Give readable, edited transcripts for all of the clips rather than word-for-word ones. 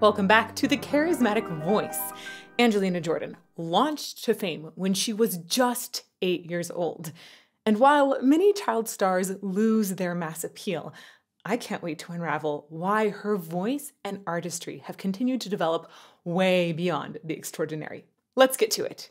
Welcome back to The Charismatic Voice. Angelina Jordan launched to fame when she was just 8 years old. And while many child stars lose their mass appeal, I can't wait to unravel why her voice and artistry have continued to develop way beyond the extraordinary. Let's get to it.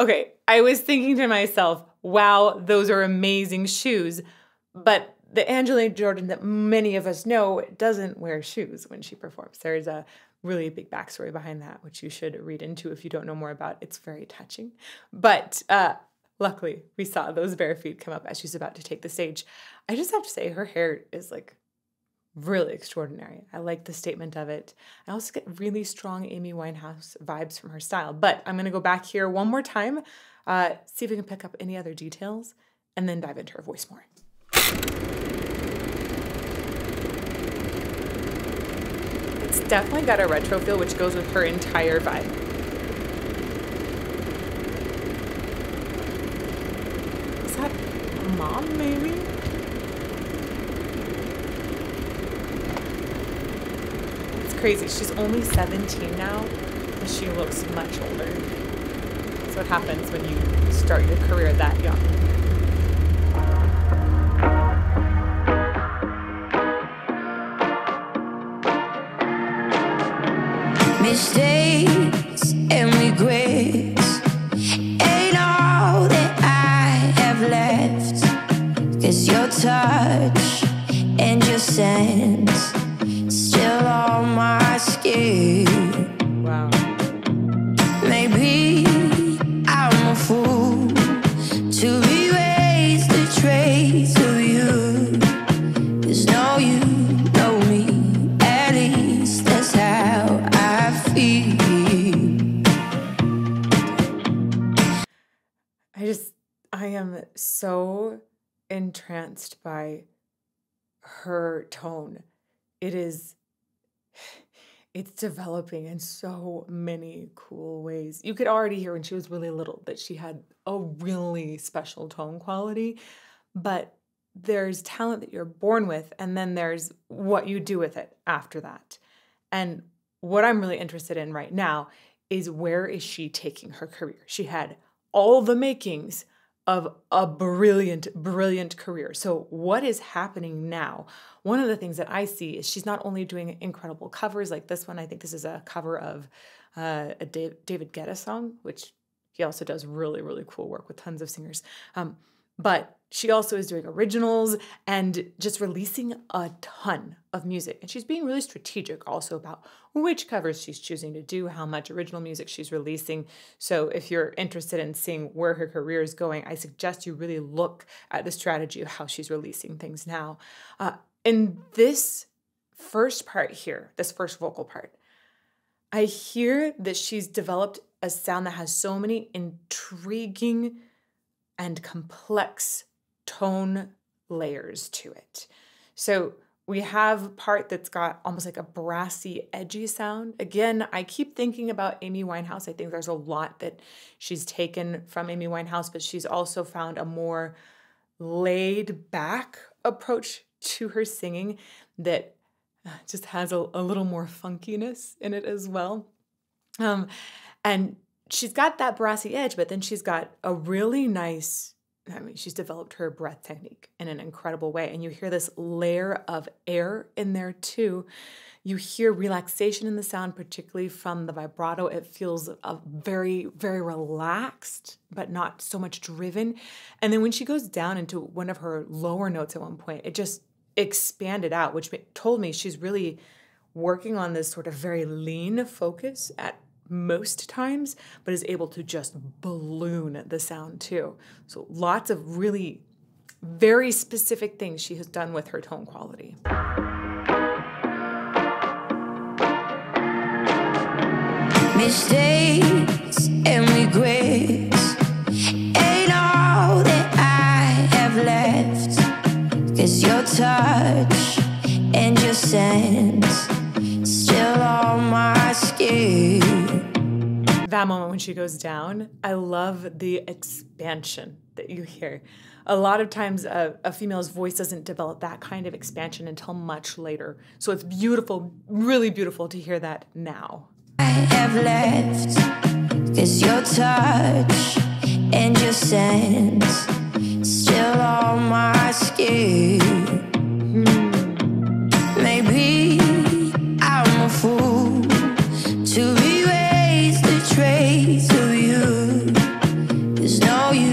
Okay, I was thinking to myself, wow, those are amazing shoes, but the Angelina Jordan that many of us know doesn't wear shoes when she performs. There is a really big backstory behind that, which you should read into if you don't know more about. It's very touching. But luckily, we saw those bare feet come up as she's about to take the stage. I just have to say, her hair is like really extraordinary. I like the statement of it. I also get really strong Amy Winehouse vibes from her style, but I'm going to go back here one more time, see if we can pick up any other details, and then dive into her voice more. It's definitely got a retro feel, which goes with her entire vibe. Is that a mom, maybe? Crazy. She's only 17 now, but she looks much older. That's what happens when you start your career that young. Mistakes and regrets ain't all that I have left. 'Cause your touch and your sense still on my skin. Wow. Maybe I'm a fool to erase the trace of you. There's no you, no me. At least that's how I feel. I am so entranced by her tone. It's developing in so many cool ways. You could already hear when she was really little that she had a really special tone quality, but there's talent that you're born with, and then there's what you do with it after that. And what I'm really interested in right now is, where is she taking her career? She had all the makings of a brilliant, brilliant career. So what is happening now? One of the things that I see is she's not only doing incredible covers like this one. I think this is a cover of a David Guetta song, which he also does really, really cool work with tons of singers. But she also is doing originals and just releasing a ton of music. And she's being really strategic also about which covers she's choosing to do, how much original music she's releasing. So if you're interested in seeing where her career is going, I suggest you really look at the strategy of how she's releasing things now. In this first part here, this first vocal part, I hear that she's developed a sound that has so many intriguing and complex tone layers to it. So we have a part that's got almost like a brassy, edgy sound. Again, I keep thinking about Amy Winehouse. I think there's a lot that she's taken from Amy Winehouse, but she's also found a more laid back approach to her singing that just has a little more funkiness in it as well. And she's got that brassy edge, but then she's got a really nice, she's developed her breath technique in an incredible way. And you hear this layer of air in there too. You hear relaxation in the sound, particularly from the vibrato. It feels very, very relaxed, but not so much driven. And then when she goes down into one of her lower notes at one point, it just expanded out, which told me she's really working on this sort of very lean focus at most times, but is able to just balloon the sound too. So lots of really very specific things she has done with her tone quality. Mistakes and regrets ain't all that I have left, 'cause your touch and your sense still on my skin. That moment when she goes down, I love the expansion that you hear. A lot of times a female's voice doesn't develop that kind of expansion until much later. So it's beautiful, really beautiful to hear that now. I have left, 'cause your touch and your sense still on my skin. Maybe I'm a fool to erase the trace of you. 'Cause now you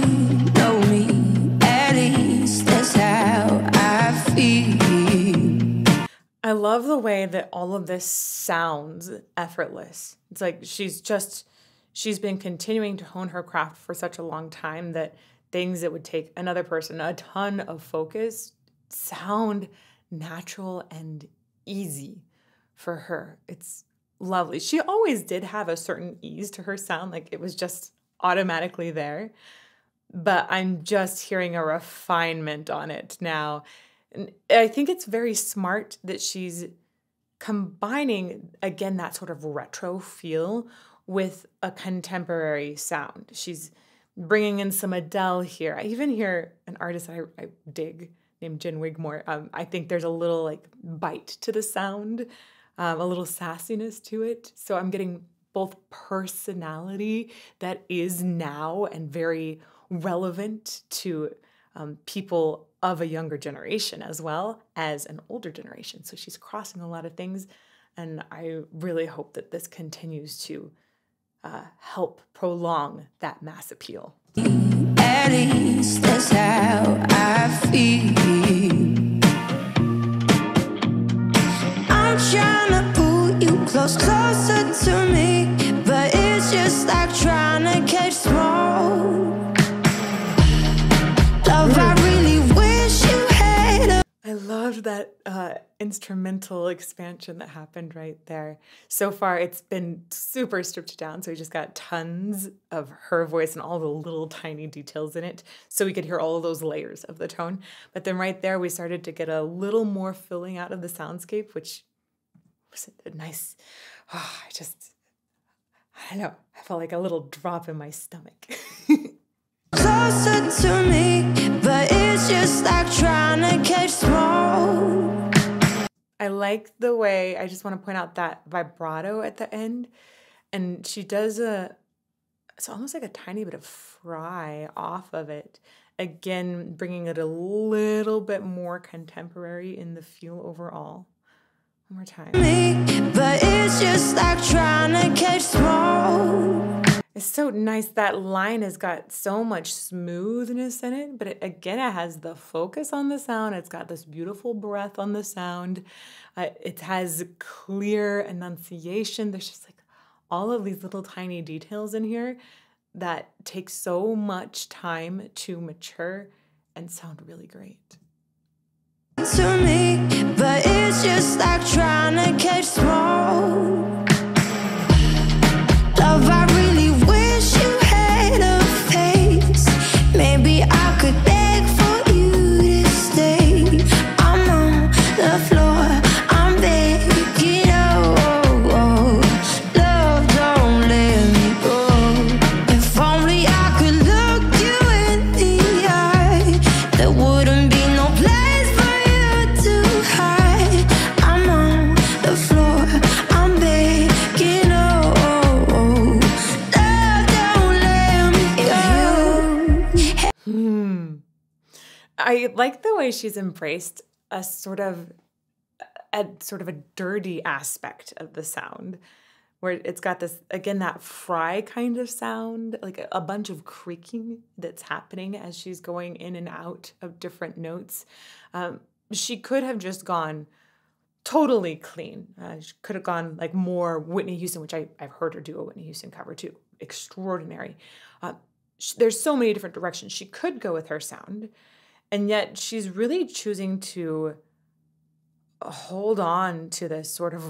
know me, at least that's how I feel. I love the way that all of this sounds effortless. It's like she's been continuing to hone her craft for such a long time that things that would take another person a ton of focus sound natural and easy for her. It's lovely. She always did have a certain ease to her sound, like it was just automatically there. But I'm just hearing a refinement on it now. And I think it's very smart that she's combining, again, that sort of retro feel with a contemporary sound. She's bringing in some Adele here. I even hear an artist that I dig named Jen Wigmore. I think there's a little like bite to the sound, a little sassiness to it. So I'm getting both personality that is now and very relevant to people of a younger generation as well as an older generation. So she's crossing a lot of things, and I really hope that this continues to help prolong that mass appeal. At least that's how I feel. I'm trying to pull you closer to me, but it's just like trying to catch smoke. Love, I really wish you had a... I loved that instrumental expansion that happened right there. So far, it's been super stripped down, so we just got tons of her voice and all the little tiny details in it, so we could hear all of those layers of the tone. But then right there, we started to get a little more filling out of the soundscape, which was a nice, oh, I don't know, I felt like a little drop in my stomach. Closer to me, but it's just like trying to catch smoke. I like the way, I just want to point out that vibrato at the end, and she does it's almost like a tiny bit of fry off of it. Again, bringing it a little bit more contemporary in the feel overall. One more time. But it's just like trying to catch smoke. It's so nice. That line has got so much smoothness in it, but again, it has the focus on the sound. It's got this beautiful breath on the sound. It has clear enunciation. There's just like all of these little tiny details in here that take so much time to mature and sound really great. To me, but it's just like trying to catch smoke. Love, I really wish you had a face. Maybe I could beg for you to stay. I'm on the floor, I'm begging, oh, oh. Love, don't let me go. If only I could look you in the eye, there wouldn't be no place for you to hide. I'm on the floor, I'm begging. I like the way she's embraced a sort of a dirty aspect of the sound, where it's got this, again, that fry kind of sound, like a bunch of creaking that's happening as she's going in and out of different notes. She could have just gone totally clean. She could have gone like more Whitney Houston, which I've heard her do a Whitney Houston cover too. Extraordinary. There's so many different directions she could go with her sound. And yet she's really choosing to hold on to this sort of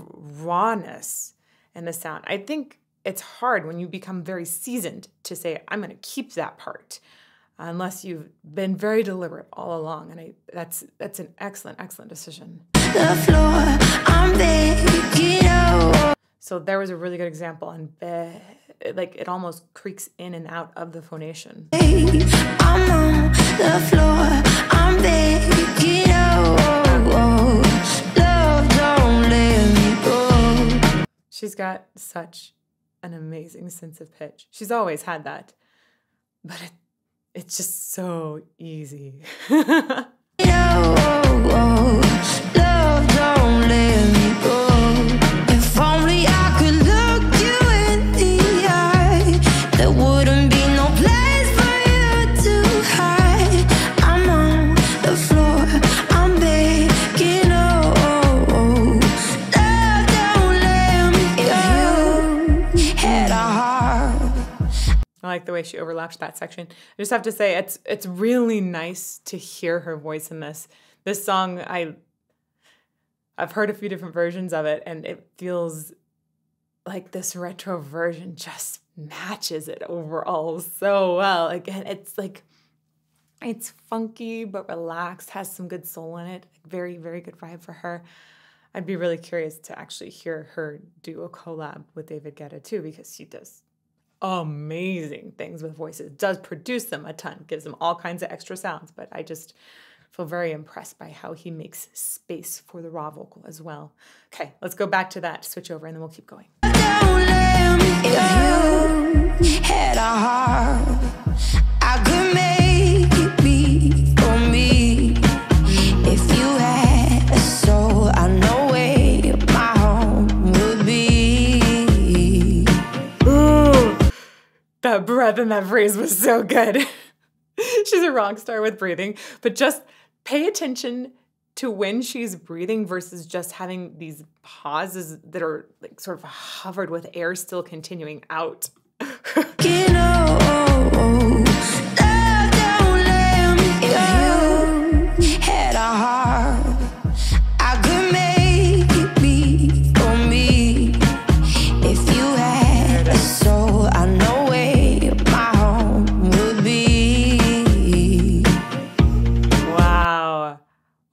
rawness in the sound. I think it's hard when you become very seasoned to say, I'm going to keep that part, unless you've been very deliberate all along. And that's an excellent, excellent decision. The floor, I'm there, you know. So there was a really good example, and like it almost creaks in and out of the phonation. I'm on the floor, I'm there, you know. Love don't let me go. She's got such an amazing sense of pitch. She's always had that, but it's just so easy. I like the way she overlapped that section. I just have to say, it's really nice to hear her voice in this. This song, I've heard a few different versions of it, and it feels like this retro version just matches it overall so well. Again, it's like, it's funky but relaxed, has some good soul in it. Very, very good vibe for her. I'd be really curious to actually hear her do a collab with David Guetta too, because she does amazing things with voices, does produce them a ton, gives them all kinds of extra sounds, but I just feel very impressed by how he makes space for the raw vocal as well. Okay, let's go back to that, switch over, and then we'll keep going. Don't let me go. You had a heart. I could make it be for me. If you had a soul, I know. That breath in that phrase was so good. She's a rock star with breathing, but just pay attention to when she's breathing versus just having these pauses that are like sort of hovered with air still continuing out. You know, love don't let me go. You had a heart. I could make it be for me. If you had a soul, I know.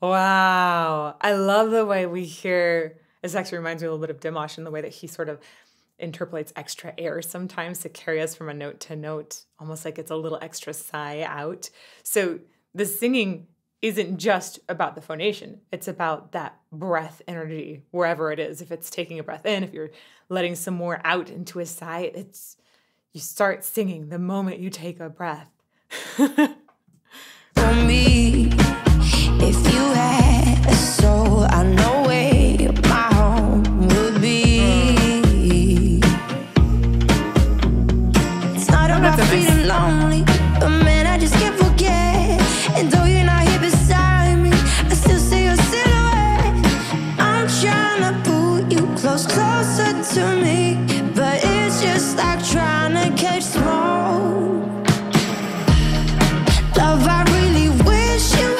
Wow. I love the way we hear, this actually reminds me a little bit of Dimash in the way that he sort of interpolates extra air sometimes to carry us from a note to note, almost like it's a little extra sigh out. So the singing isn't just about the phonation. It's about that breath energy, wherever it is. If it's taking a breath in, if you're letting some more out into a sigh, it's, you start singing the moment you take a breath. For me. If you had a soul, I know where my home would be. It's not about feeling lonely, but man, I just can't forget. And though you're not here beside me, I still see your silhouette. I'm trying to pull you closer to me, but it's just like trying to catch smoke. Love, I really wish you.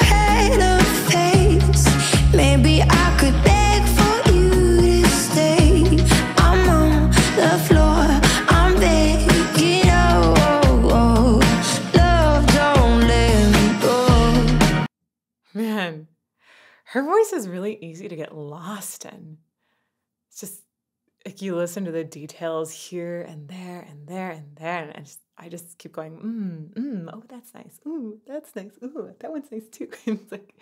Man, her voice is really easy to get lost in. It's just like you listen to the details here and there and there and there, and I just keep going, oh, that's nice. Ooh, that's nice. Ooh, that one's nice too. It's like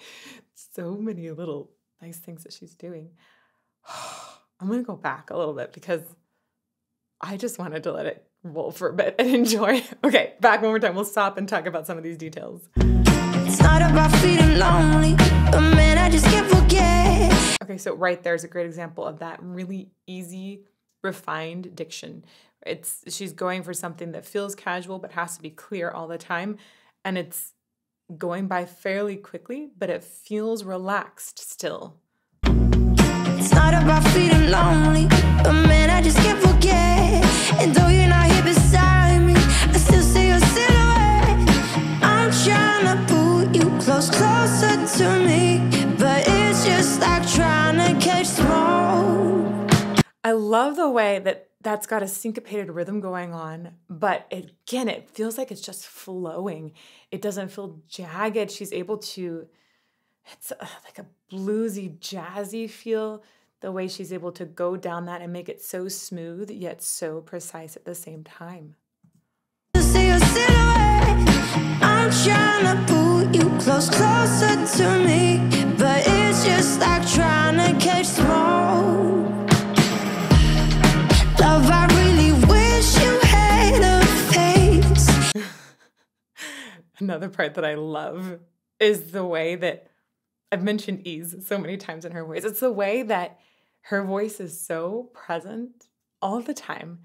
so many little nice things that she's doing. I'm gonna go back a little bit because I just wanted to let it roll for a bit and enjoy. Okay, back one more time. We'll stop and talk about some of these details. It's not about feeling lonely, but man, I just can't forget. Okay, so right there's a great example of that really easy, refined diction. She's going for something that feels casual but has to be clear all the time, and it's going by fairly quickly, but it feels relaxed still. It's not about feeling lonely, but man, I just can't forget. And though you're not here beside me, I still see your silhouette. I'm trying to pull you close. feels closer to me, but it's just like trying to catch smoke. I love the way that that's got a syncopated rhythm going on, but again, it feels like it's just flowing. It doesn't feel jagged. She's able to, it's like a bluesy, jazzy feel, the way she's able to go down that and make it so smooth, yet so precise at the same time. I'm trying to pull you closer to me, but it's just like trying to catch smoke. Love, I really wish you had a face. Another part that I love is the way that I've mentioned ease so many times in her voice. It's the way that her voice is so present all the time,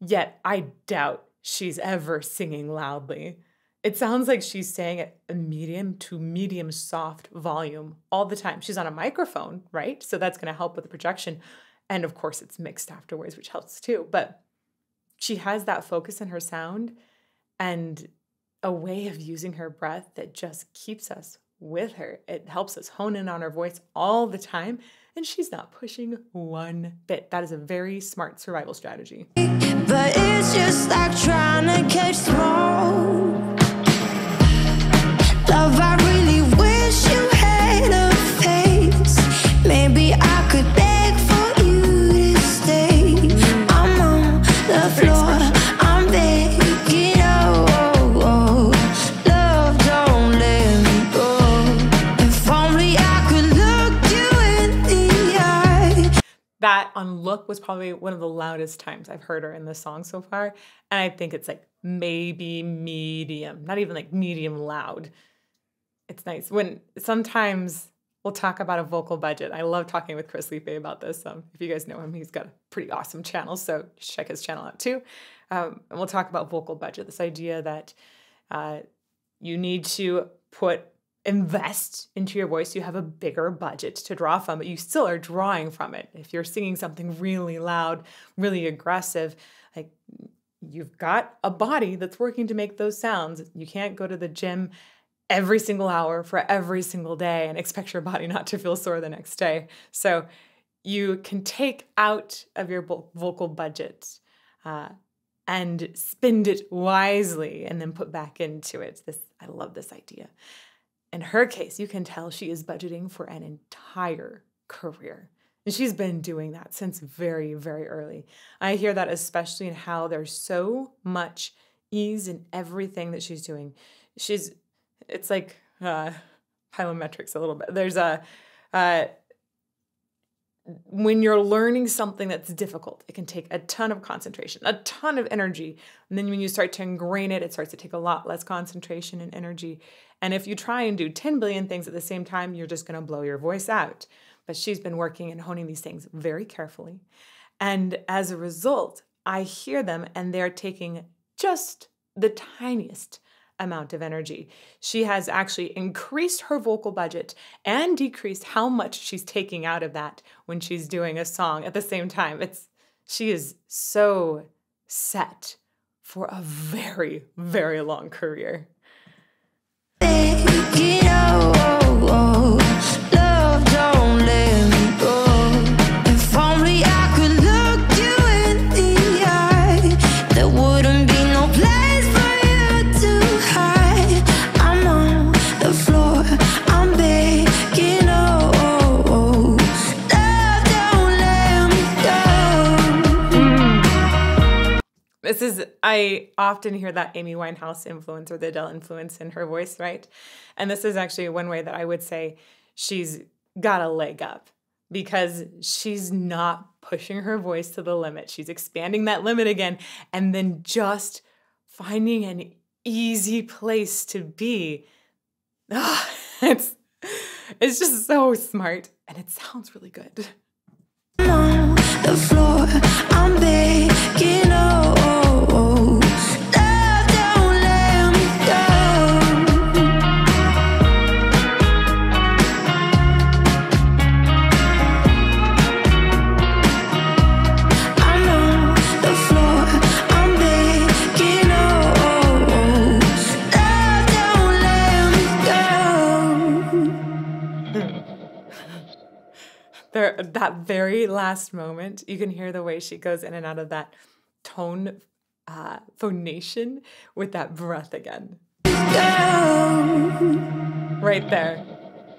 yet I doubt she's ever singing loudly. It sounds like she's saying at a medium to medium soft volume all the time. She's on a microphone, right? So that's going to help with the projection. And of course, it's mixed afterwards, which helps too. But she has that focus in her sound and a way of using her breath that just keeps us with her. It helps us hone in on her voice all the time. And she's not pushing one bit. That is a very smart survival strategy. But it's just like trying to catch smoke. Love, I really wish you had a face. Maybe I could beg for you to stay. I'm on the floor, I'm begging, oh, oh, love, don't let me go. If only I could look you in the eye. That on Look was probably one of the loudest times I've heard her in this song so far. And I think it's like maybe medium, not even like medium loud. It's nice when sometimes we'll talk about a vocal budget. I love talking with Chris Lipe about this. If you guys know him, he's got a pretty awesome channel, so check his channel out too. And we'll talk about vocal budget, this idea that you need to invest into your voice. You have a bigger budget to draw from, but you still are drawing from it. If you're singing something really loud, really aggressive, like you've got a body that's working to make those sounds. You can't go to the gym every single hour for every single day and expect your body not to feel sore the next day. So you can take out of your vocal budget and spend it wisely and then put back into it. I love this idea. In her case, you can tell she is budgeting for an entire career. And she's been doing that since very, very early. I hear that especially in how there's so much ease in everything that she's doing. It's like plyometrics a little bit. There's when you're learning something that's difficult, it can take a ton of concentration, a ton of energy. And then when you start to ingrain it, it starts to take a lot less concentration and energy. And if you try and do 10 billion things at the same time, you're just going to blow your voice out. But she's been working and honing these things very carefully. And as a result, I hear them and they're taking just the tiniest amount of energy. She has actually increased her vocal budget and decreased how much she's taking out of that when she's doing a song at the same time. She is so set for a very, very long career. I often hear that Amy Winehouse influence or the Adele influence in her voice, right? And this is actually one way that I would say she's got a leg up because she's not pushing her voice to the limit. She's expanding that limit again and then just finding an easy place to be. Oh, it's just so smart and it sounds really good. I'm on the floor, I'm begging, oh, oh. that very last moment, you can hear the way she goes in and out of that tone, phonation with that breath again. Down. Right there.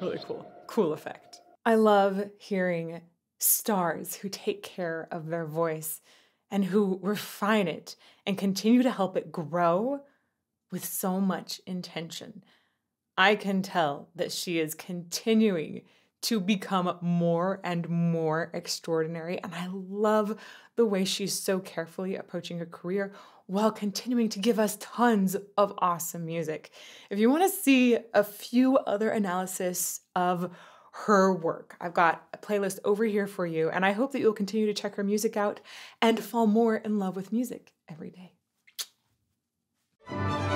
Really cool. Cool effect. I love hearing stars who take care of their voice and who refine it and continue to help it grow with so much intention. I can tell that she is continuing to become more and more extraordinary, and I love the way she's so carefully approaching her career while continuing to give us tons of awesome music. If you want to see a few other analysis of her work, I've got a playlist over here for you, and I hope that you'll continue to check her music out and fall more in love with music every day.